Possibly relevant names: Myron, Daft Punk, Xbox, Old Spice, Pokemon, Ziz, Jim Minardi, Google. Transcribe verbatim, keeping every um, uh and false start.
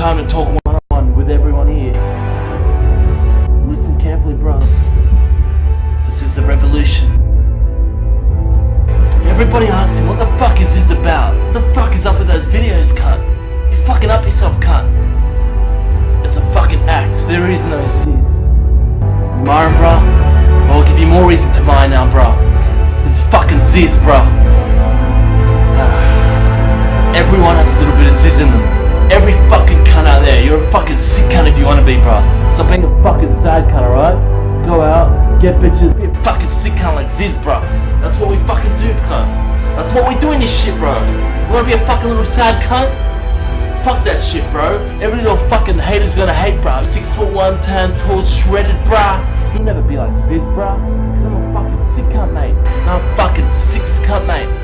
time to talk one-on-one with everyone here. Listen carefully, bros. This is the revolution. Everybody asks him, what the fuck is this about? What the fuck is up with those videos, cunt? You're fucking up yourself, cunt. It's a fucking act. There is no cease. Myron, bruh, I'll give you more reason to mine now, bruh. It's fucking ziz, bruh. Everyone has a little bit of ziz in them. Every fucking cunt out there, you're a fucking sick cunt if you want to be, bro. Stop being a fucking sad cunt, alright? Go out, get bitches, be a fucking sick cunt like Ziz, bro. That's what we fucking do, cunt. That's what we do in this shit, bro. You want to be a fucking little sad cunt? Fuck that shit, bro. Every little fucking hater's gonna hate, bro. Six foot one, tan, tall, shredded, bro. You'll never be like Ziz, bro. Because I'm a fucking sick cunt, mate. And I'm a fucking sick cunt, mate.